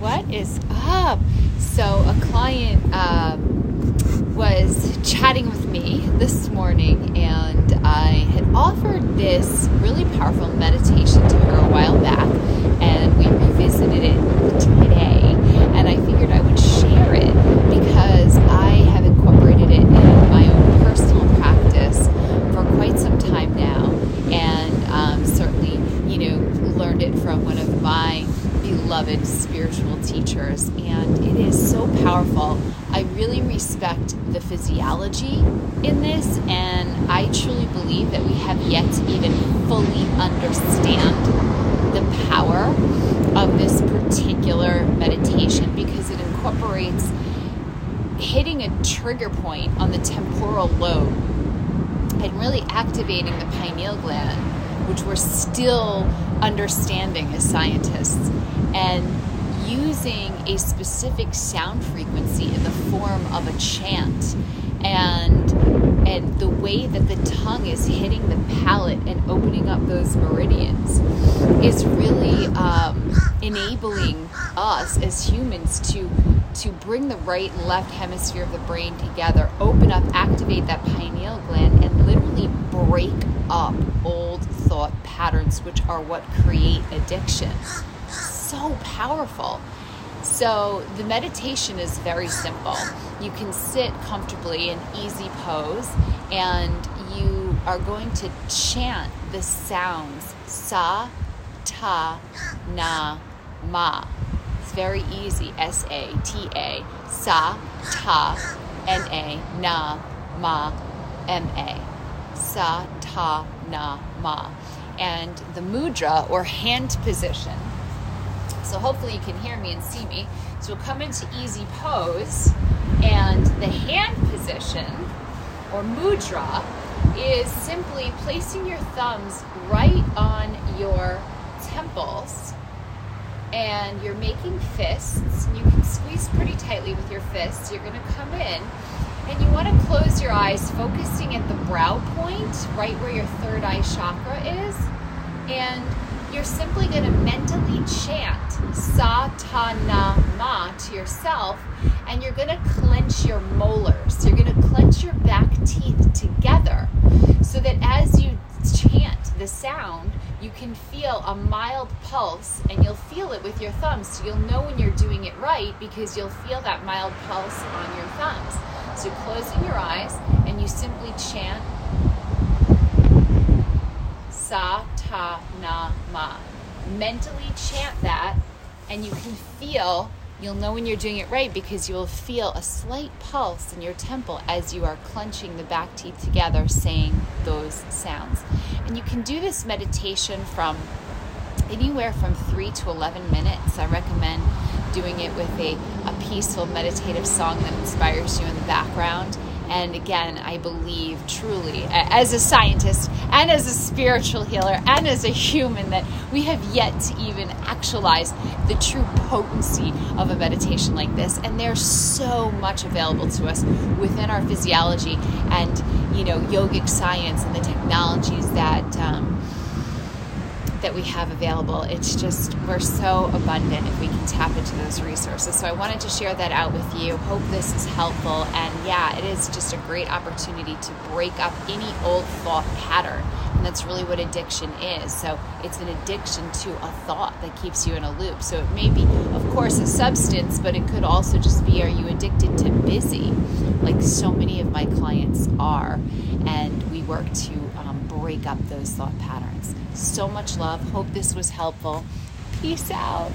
what is up? So a client was chatting with me this morning, and I had offered this really powerful meditation to her a while back, and we revisited it today, and I figured I would share it because I have incorporated it in my own personal practice for quite some time now, and certainly, you know, learned it from one of my beloved spiritual teachers, and it is so powerful. I really respect the physiology in this, and I truly believe that we have yet to even fully understand the power of this particular meditation because it incorporates hitting a trigger point on the temporal lobe and really activating the pineal gland, which we're still understanding as scientists, and using a specific sound frequency in the form of a chant, and the way that the tongue is hitting the palate and opening up those meridians is really enabling us as humans to bring the right and left hemisphere of the brain together, open up, activate that pineal gland, and literally break up old thought patterns, which are what create addiction. So powerful. So the meditation is very simple. You can sit comfortably in easy pose, and you are going to chant the sounds Sa-ta-na-ma. It's very easy. S-A-T-A, Sa-ta-na-ma, M-A. Sa-ta-na-ma, and the mudra or hand position. So hopefully you can hear me and see me. So we'll come into easy pose, and the hand position or mudra is simply placing your thumbs right on your temples, and you're making fists, and you can squeeze pretty tightly with your fists. You're going to come in, and you want to close your eyes, focusing at the brow point, right where your third eye chakra is, and you're simply going to mentally chant Sa-ta-na-ma to yourself, and you're going to clench your molars. You're going to clench your back teeth together so that as you chant the sound, you can feel a mild pulse, and you'll feel it with your thumbs, so you'll know when you're doing it right because you'll feel that mild pulse on your thumbs. So closing your eyes, and you simply chant Sa-ta-na-ma. Mentally chant that, and you can feel, you'll know when you're doing it right because you will feel a slight pulse in your temple as you are clenching the back teeth together, saying those sounds. And you can do this meditation from anywhere from 3 to 11 minutes. I recommend doing it with a peaceful meditative song that inspires you in the background. And again, I believe truly, as a scientist and as a spiritual healer and as a human, that we have yet to even actualize the true potency of a meditation like this. And there's so much available to us within our physiology and, you know, yogic science and the technologies that we have available. It's just, we're so abundant if we can tap into those resources. So I wanted to share that out with you. Hope this is helpful. And yeah, it is just a great opportunity to break up any old thought pattern. And that's really what addiction is. So it's an addiction to a thought that keeps you in a loop. So it may be, of course, a substance, but it could also just be, are you addicted to busy? Like so many of my clients are. And we work to break up those thought patterns. So much love. Hope this was helpful. Peace out.